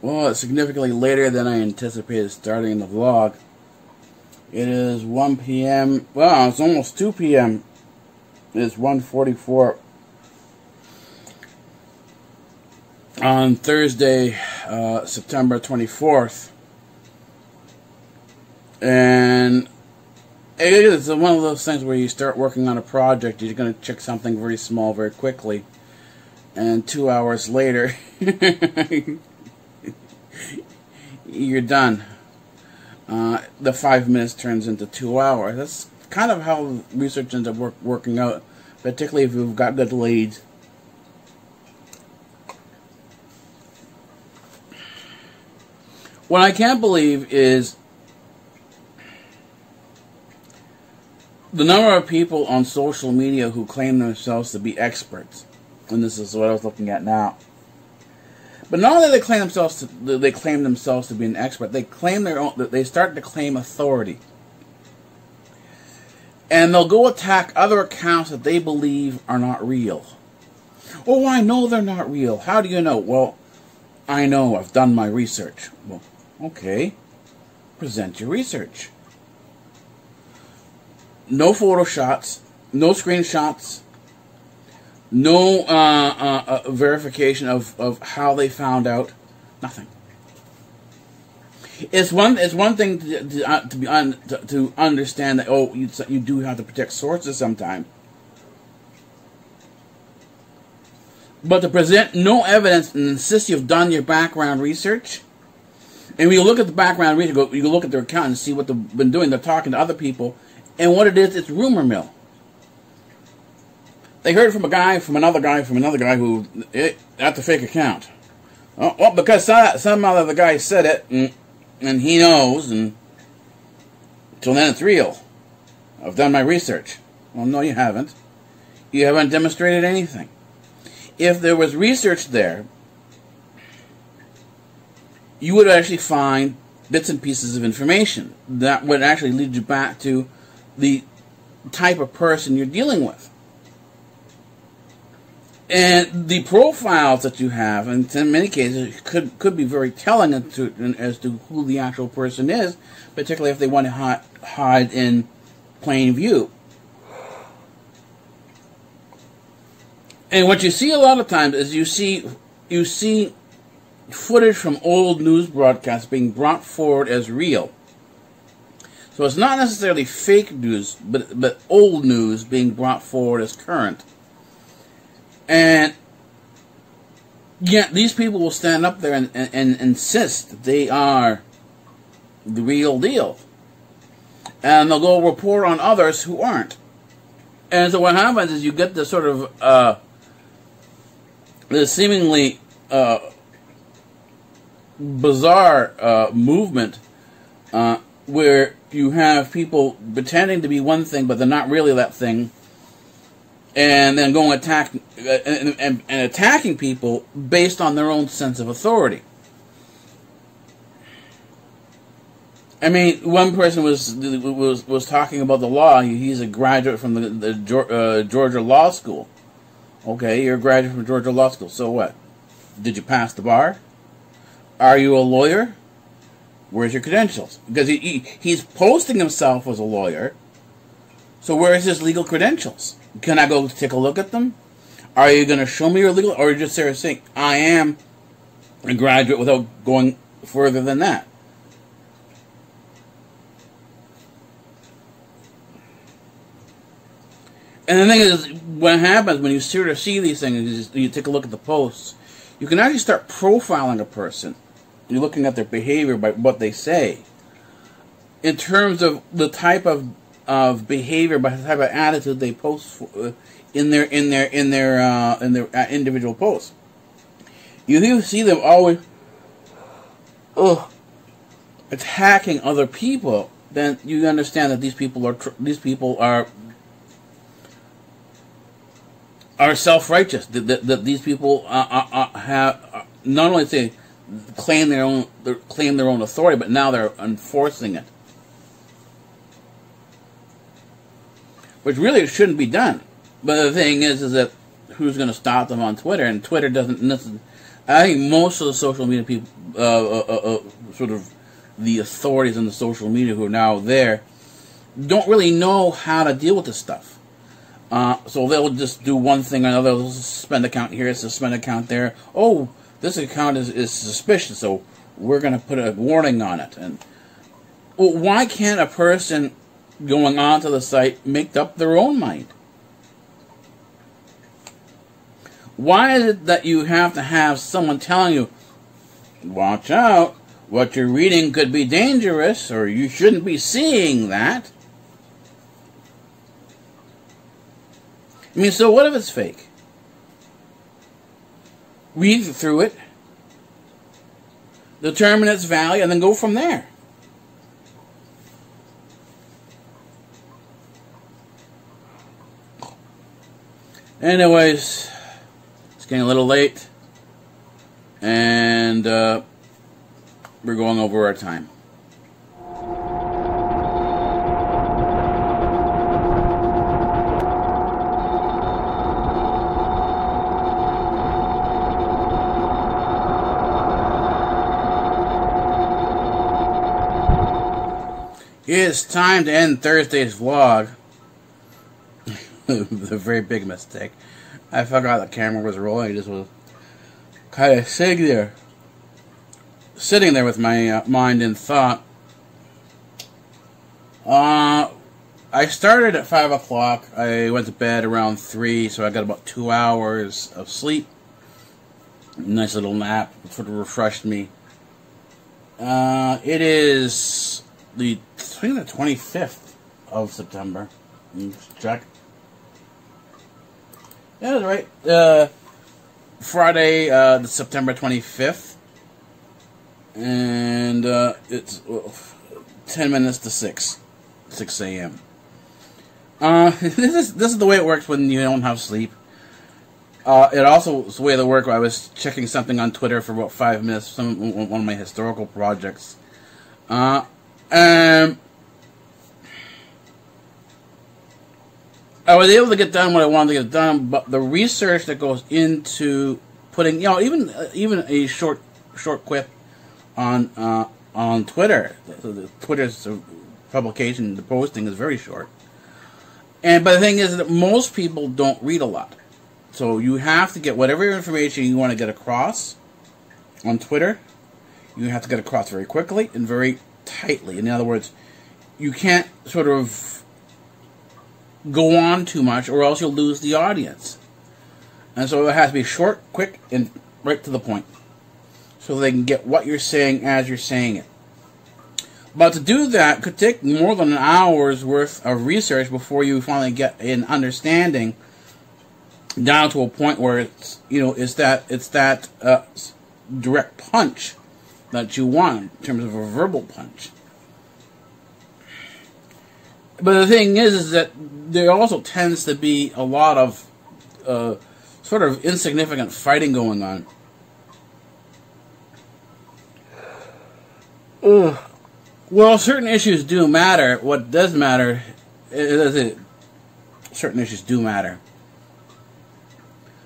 Well, it's significantly later than I anticipated starting the vlog. It is 1 p.m. Well, it's almost 2 p.m. It's 1:44 on Thursday, September 24th. And it is one of those things where you start working on a project, you're going to check something very small very quickly. And 2 hours later... you're done. The 5 minutes turns into 2 hours. That's kind of how research ends up working out, particularly if you've got good leads. What I can't believe is the number of people on social media who claim themselves to be experts. And this is what I was looking at now. But not only they claim themselves to be an expert, they claim they start to claim authority, and they'll go attack other accounts that they believe are not real. Oh, I know they're not real. How do you know? Well, I know. I've done my research. Well, okay. Present your research. No photoshots. No screenshots. No verification of how they found out. Nothing. It's one thing to understand that, oh, you do have to protect sources sometimes, but to present no evidence and insist you've done your background research, and when you look at the background research, you look at their account and see what they've been doing. They're talking to other people, and what it is, it's rumor mill. They heard from a guy, from another guy, from another guy who... that's a fake account. Oh, well, because some other guy said it, and he knows, and... till then it's real. I've done my research. Well, no, you haven't. You haven't demonstrated anything. If there was research there, you would actually find bits and pieces of information that would actually lead you back to the type of person you're dealing with. And the profiles that you have, and in many cases, could be very telling as to who the actual person is, particularly if they want to hide in plain view. And what you see a lot of times is you see footage from old news broadcasts being brought forward as real. So it's not necessarily fake news, but old news being brought forward as current. And yet these people will stand up there and insist that they are the real deal. And they'll go report on others who aren't. And so what happens is you get this sort of, this seemingly bizarre movement where you have people pretending to be one thing, but they're not really that thing. And then going attack and attacking people based on their own sense of authority. I mean, one person was talking about the law. He's a graduate from the Georgia Law School. Okay, you're a graduate from Georgia Law School. So what? Did you pass the bar? Are you a lawyer? Where's your credentials? Because he's posting himself as a lawyer. So where is his legal credentials? Can I go take a look at them? Are you going to show me your legal... Or are you just saying, I am a graduate without going further than that? And the thing is, what happens when you sort of see these things, is you take a look at the posts, you can actually start profiling a person. You're looking at their behavior by what they say. In terms of the type of behavior, by the type of attitude they post in their individual posts. You see them always attacking other people. Then you understand that these people are self-righteous. That these people have not only claim their own authority, but now they're enforcing it. Which really shouldn't be done. But the thing is that who's going to stop them on Twitter? And Twitter doesn't I think most of the social media people, sort of the authorities in the social media who are now there, don't really know how to deal with this stuff. So they'll just do one thing or another. They'll suspend account here, suspend account there. Oh, this account is suspicious, so we're going to put a warning on it. And well, why can't a person going onto the site make up their own mind? Why is it that you have to have someone telling you, watch out, what you're reading could be dangerous, or you shouldn't be seeing that? I mean, so what if it's fake? Read through it, determine its value, and then go from there. Anyways, it's getting a little late, and we're going over our time. It's time to end Thursday's vlog. It was a very big mistake. I forgot the camera was rolling. I just was kind of sitting there with my mind in thought. I started at 5 o'clock. I went to bed around 3, so I got about 2 hours of sleep. Nice little nap. Sort of refreshed me. It is the 25th of September. Let's check. Yeah, that's right. Friday, September 25th. And it's 10 minutes to 6 a.m. This is the way it works when you don't have sleep. It also is the way it worked when I was checking something on Twitter for about 5 minutes, one of my historical projects. I was able to get done what I wanted to get done, but the research that goes into putting, you know, even a short quip on Twitter, Twitter's publication, the posting is very short. But the thing is that most people don't read a lot, so you have to get whatever information you want to get across on Twitter. You have to get across very quickly and very tightly. In other words, you can't sort of go on too much, or else you'll lose the audience. And so it has to be short, quick, and right to the point, so they can get what you're saying as you're saying it. But to do that could take more than an hour's worth of research before you finally get an understanding down to a point where it's, you know, it's that direct punch that you want in terms of a verbal punch. But the thing is that there also tends to be a lot of sort of insignificant fighting going on. Ugh. Well, certain issues do matter. What does matter is that certain issues do matter.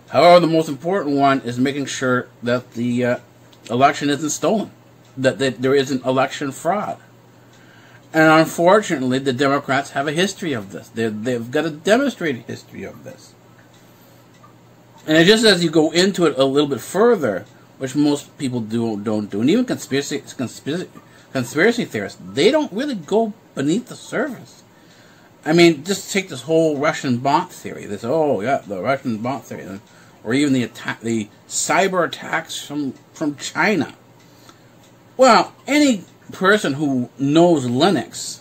However, the most important one is making sure that the election isn't stolen, that there isn't election fraud. And unfortunately, the Democrats have a history of this. They've got a demonstrated history of this. And it just as you go into it a little bit further, which most people don't do, and even conspiracy theorists, they don't really go beneath the surface. I mean, just take this whole Russian bot theory. This, oh yeah, the Russian bot theory, or even the cyber attacks from China. Well, any person who knows Linux,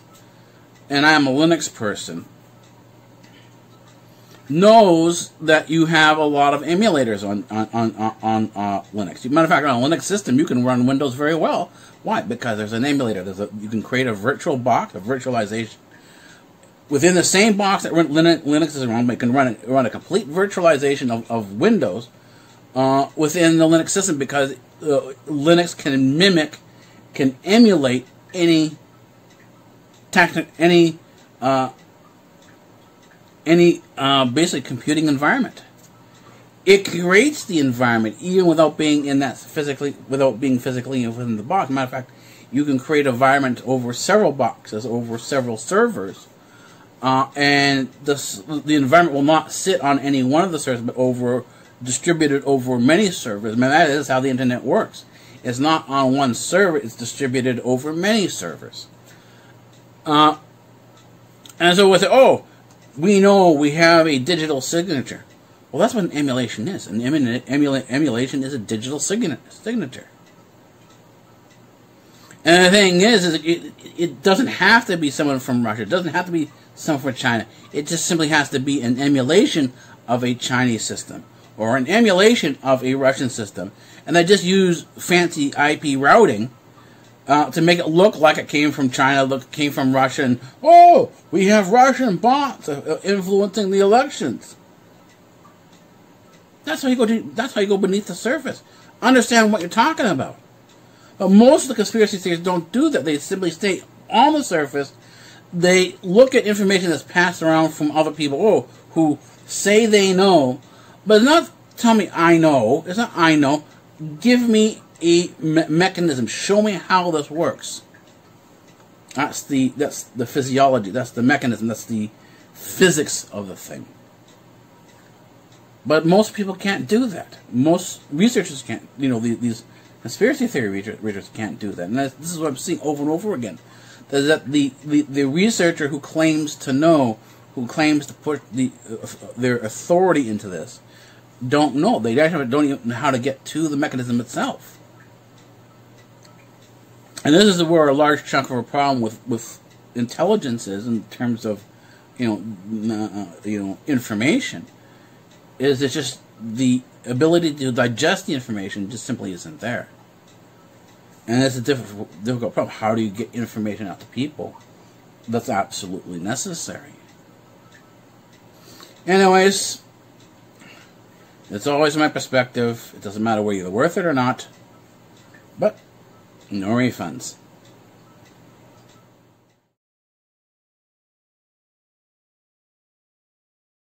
and I'm a Linux person, knows that you have a lot of emulators on Linux. As a matter of fact, on a Linux system, you can run Windows very well. Why? Because there's an emulator. You can create a virtual box, a virtualization. Within the same box that Linux is run, but you can run a complete virtualization of Windows within the Linux system, because Linux can emulate any basic computing environment. it creates the environment even without being in that physically, without being physically within the box. Matter of fact, you can create environments over several boxes, over several servers, and the environment will not sit on any one of the servers, but over distributed over many servers. I mean, that is how the internet works. It's not on one server; it's distributed over many servers. And so we say, "Oh, we know we have a digital signature." Well, that's what an emulation is. An emulation is a digital signature. And the thing is it doesn't have to be someone from Russia. It doesn't have to be someone from China. It just simply has to be an emulation of a Chinese system or an emulation of a Russian system. And they just use fancy IP routing to make it look like it came from China, came from Russia, and, oh, we have Russian bots influencing the elections. That's how you go. That's how you go beneath the surface. Understand what you're talking about. But most of the conspiracy theories don't do that. They simply stay on the surface. They look at information that's passed around from other people, oh, who say they know, but it's not tell me I know. It's not I know. Give me a mechanism. Show me how this works. That's the physiology. That's the mechanism. That's the physics of the thing. But most people can't do that. Most researchers can't, you know, these conspiracy theory researchers can't do that. And this is what I'm seeing over and over again. That the researcher who claims to know, who claims to put their authority into this, don't know. They don't even know how to get to the mechanism itself. And this is where a large chunk of our problem with intelligence is in terms of, information. It's just the ability to digest the information just simply isn't there. And that's a difficult problem. How do you get information out to people that's absolutely necessary? Anyways, it's always my perspective. It doesn't matter whether you're worth it or not, but no refunds.